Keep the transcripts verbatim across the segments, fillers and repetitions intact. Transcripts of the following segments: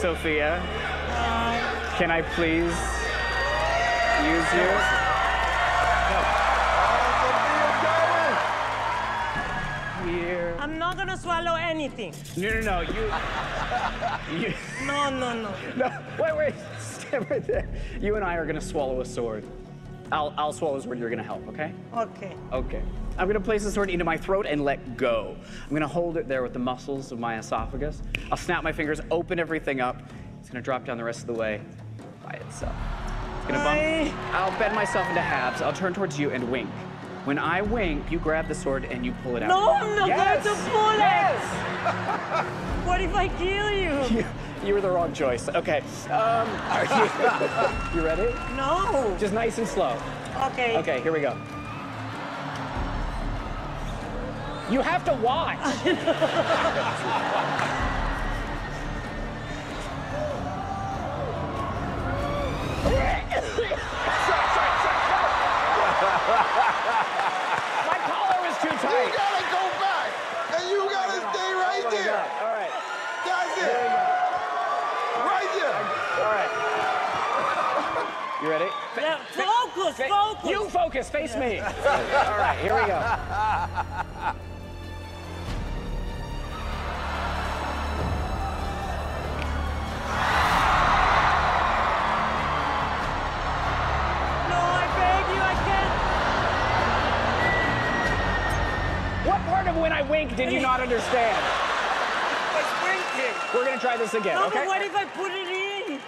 Sofia, uh, can I please use you? Here. I'm not gonna swallow anything. No, no, no. You. you no, no, no. No. Wait, wait. Stay right there. You and I are gonna swallow a sword. I'll, I'll swallow a sword. You're gonna help, okay? Okay. Okay. I'm gonna place the sword into my throat and let go. I'm gonna hold it there with the muscles of my esophagus. I'll snap my fingers, open everything up. It's gonna drop down the rest of the way by itself. It's gonna bump. I... I'll bend myself into halves. I'll turn towards you and wink. When I wink, you grab the sword and you pull it out. No, I'm not yes. going to pull it! Yes. What if I kill you? you? You were the wrong choice. Okay. Um, are you, you ready? No. Just nice and slow. Okay. Okay, here we go. You have to watch. My collar was too tight. You gotta go back, and you gotta oh stay right oh there. God. All right. That's it. Right there. All right. You ready? Yeah, focus, Fa focus. You focus, face yeah. me. All right, here we go. When I wink, did you not understand? I was winking. We're gonna try this again, no, okay? But what if I put it in?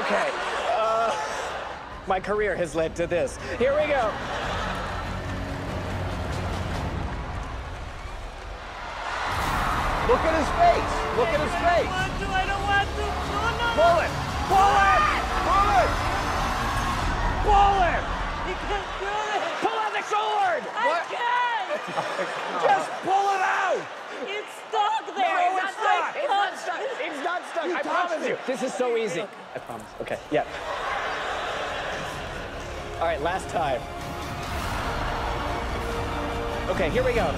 Okay. Uh, my career has led to this. Here we go. Look at his face. Look at his face. I don't want to. I don't want to. No, no. Pull it. Pull it. Pull it. Pull it. You can't do it. Pull out the sword. What? Just pull it out! It's stuck there! No, it's, not, it's not stuck! It's not stuck! You I promise it. you! This is so easy. I promise. Okay, yeah. All right, last time. Okay, here we go.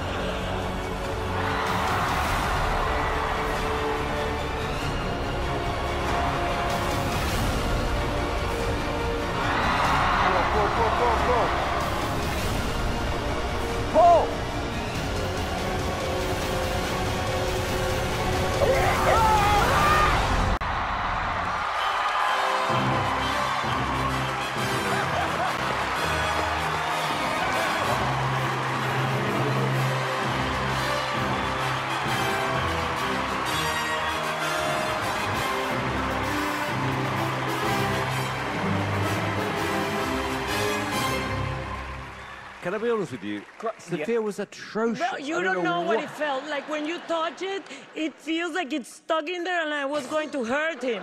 Can I be honest with you? Sophia yeah. was atrocious. Well, you don't, don't know, know what, what it felt like. When you touch it, it feels like it's stuck in there and I was going to hurt him.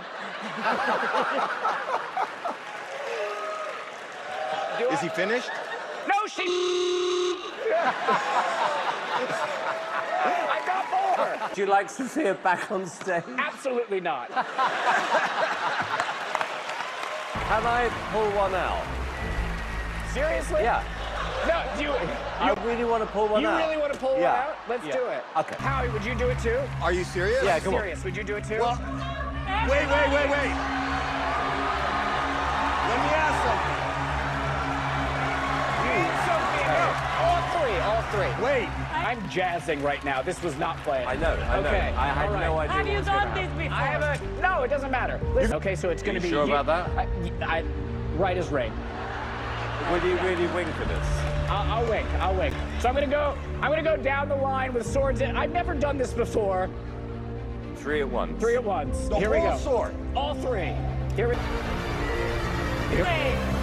Is he finished? No, she... I got more! Do you like Sophia back on stage? Absolutely not. Can I pull one out? Seriously? Yeah. No, do you, you... I really want to pull one you out. You really want to pull yeah. one out? Let's yeah. do it. Okay. Howie, would you do it too? Are you serious? Yeah, come serious. on. Would you do it too? Well, wait, wait, wait, wait. Let me ask something. You need something. No, all three, all three. Wait. I... I'm jazzing right now. This was not planned. I know, I know. Okay. I had right. no idea Have you done this before? I haven't. No, it doesn't matter. Listen, okay, so it's going to be... Are you sure you, about that? I, I, right as rain. Will you really wink for this? I'll, I'll wink, I'll wink. So I'm gonna go, I'm gonna go down the line with swords in. I've never done this before. Three at once. Three at once. The Here whole we go. sword. All three. Here we go. Wait.